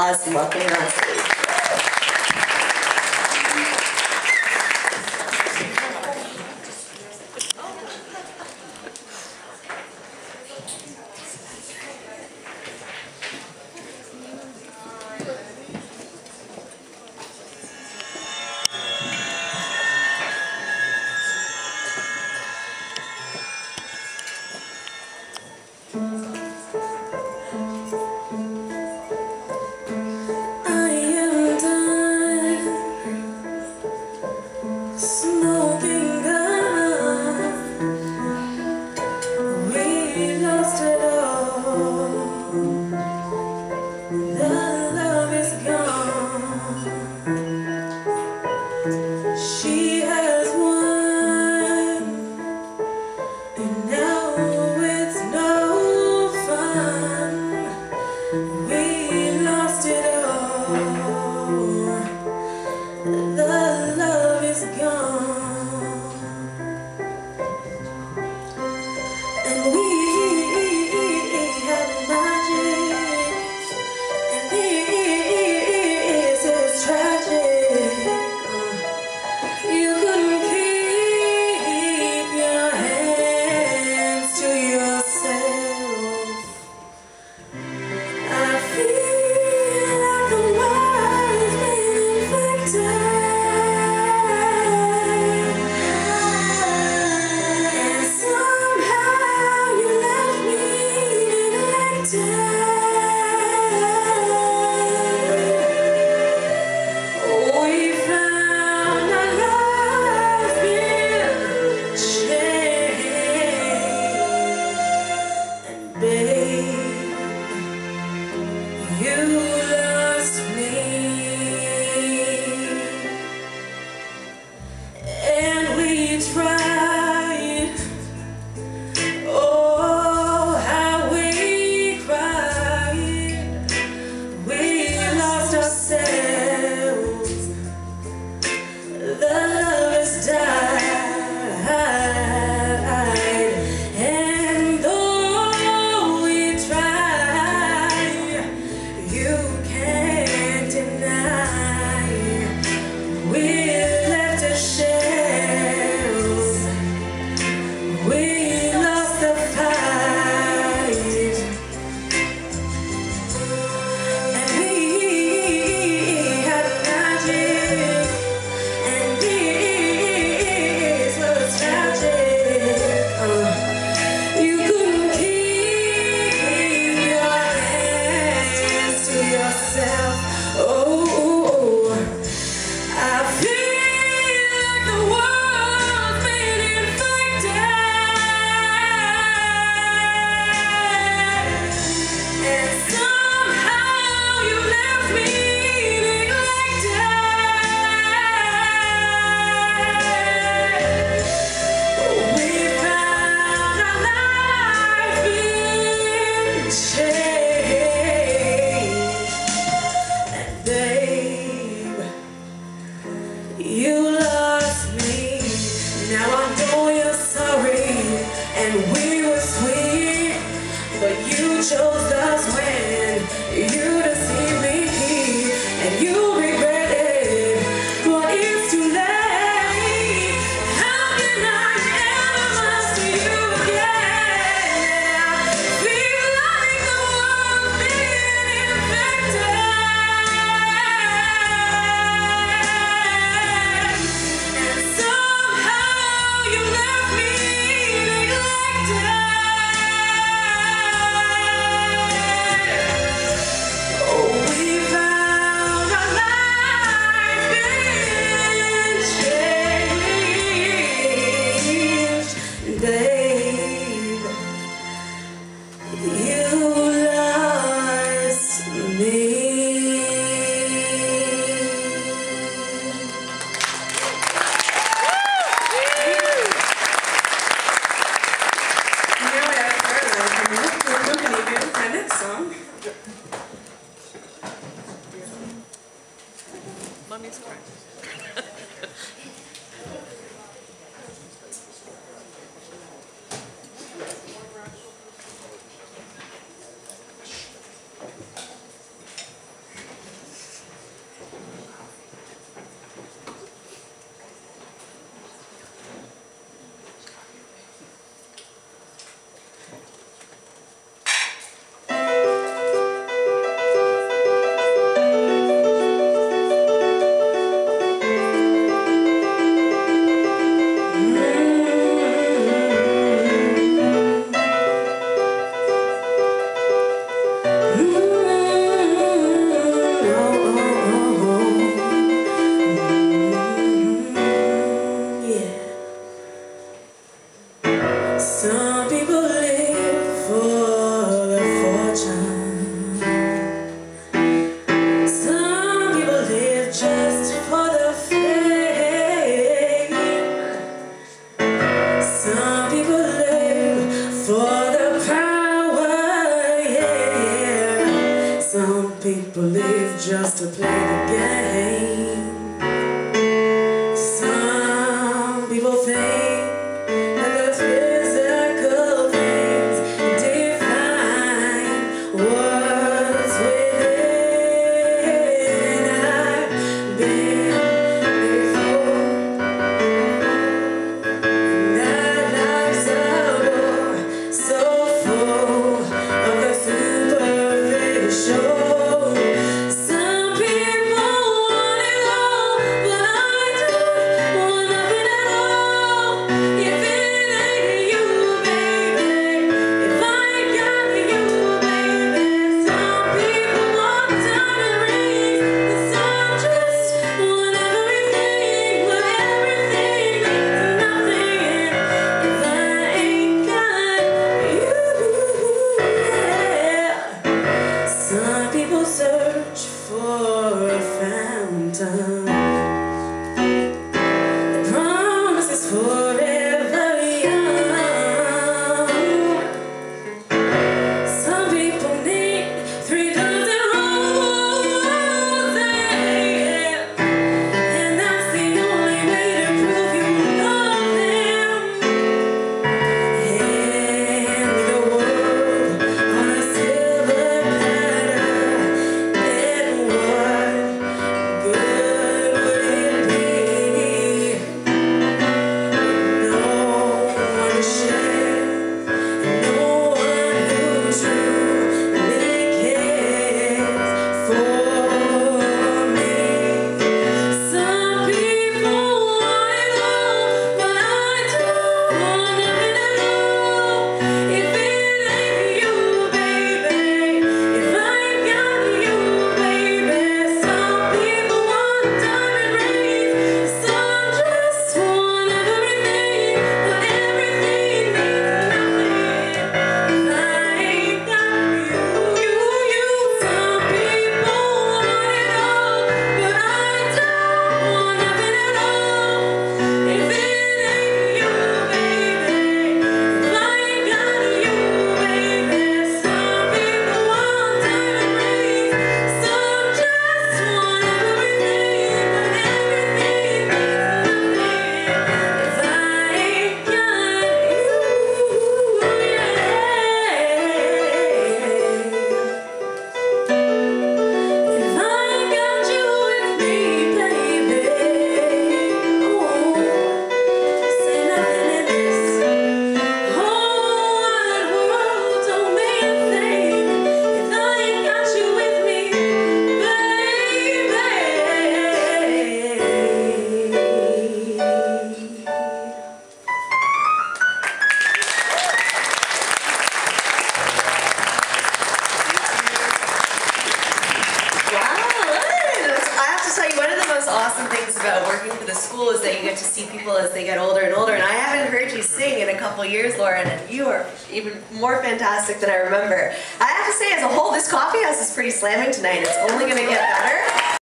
applause and welcome her on stage. is just to play the game. Some people think that the physical things define what's within. I've been before, and that life's a bore, so full of the superficial. Search for a fountain. The promise is forever young. Some people need 3 dozen roses, and that's the only way to prove you love them. And the world on a silver platter. Awesome things about working for the school is that you get to see people as they get older and older, and I haven't heard you sing in a couple years, Lauren, and you are even more fantastic than I remember. I have to say, as a whole, this coffee house is pretty slamming tonight. It's only going to get better.